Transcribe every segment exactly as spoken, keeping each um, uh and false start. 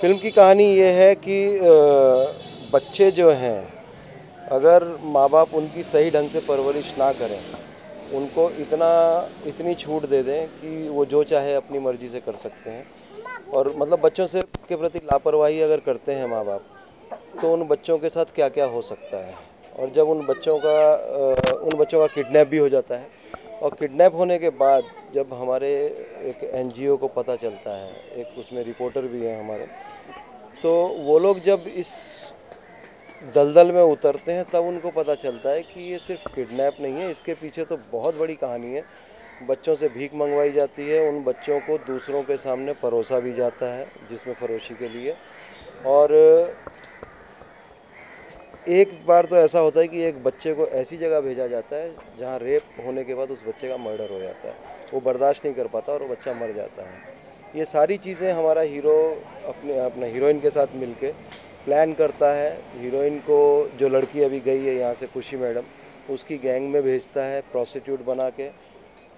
Film की कहानी ये है कि बच्चे जो हैं अगर माँ बाप उनकी सही ढंग से परवरिश ना करें, उनको इतना इतनी छूट दे दें कि वो जो चाहे अपनी मर्ज़ी से कर सकते हैं, और मतलब बच्चों से के प्रति लापरवाही अगर करते हैं माँ बाप तो उन बच्चों के साथ क्या क्या हो सकता है। और जब उन बच्चों का उन बच्चों का किडनैप भी हो जाता है, और किडनैप होने के बाद जब हमारे एक एनजीओ को पता चलता है, एक उसमें रिपोर्टर भी हैं हमारे, तो वो लोग जब इस दलदल में उतरते हैं तब उनको पता चलता है कि ये सिर्फ किडनैप नहीं है, इसके पीछे तो बहुत बड़ी कहानी है। बच्चों से भीख मंगवाई जाती है, उन बच्चों को दूसरों के सामने परोसा भी जाता है जिसमें फरोशी के लिए। और एक बार तो ऐसा होता है कि एक बच्चे को ऐसी जगह भेजा जाता है जहाँ रेप होने के बाद उस बच्चे का मर्डर हो जाता है, वो बर्दाश्त नहीं कर पाता और वो बच्चा मर जाता है। ये सारी चीज़ें हमारा हीरो अपने अपने हीरोइन के साथ मिलके प्लान करता है। हीरोइन को, जो लड़की अभी गई है यहाँ से, खुशी मैडम, उसकी गैंग में भेजता है प्रॉस्टिट्यूट बना के।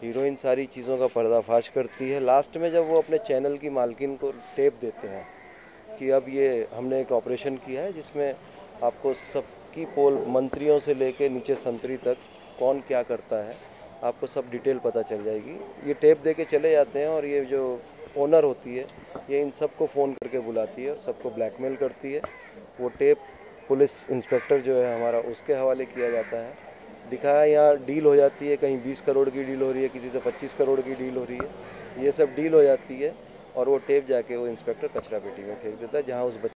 हीरोइन सारी चीज़ों का पर्दाफाश करती है। लास्ट में जब वो अपने चैनल की मालकिन को टेप देते हैं कि अब ये हमने एक ऑपरेशन किया है जिसमें आपको सबकी पोल, मंत्रियों से लेके नीचे संतरी तक कौन क्या करता है, आपको सब डिटेल पता चल जाएगी, ये टेप दे के चले जाते हैं। और ये जो ओनर होती है ये इन सबको फ़ोन करके बुलाती है और सबको ब्लैकमेल करती है। वो टेप पुलिस इंस्पेक्टर जो है हमारा, उसके हवाले किया जाता है। दिखाया यहाँ डील हो जाती है, कहीं बीस करोड़ की डील हो रही है, किसी से पच्चीस करोड़ की डील हो रही है, ये सब डील हो जाती है। और वो टेप जाके वो इंस्पेक्टर कचरा पेटी में फेंक देता है, जहाँ उस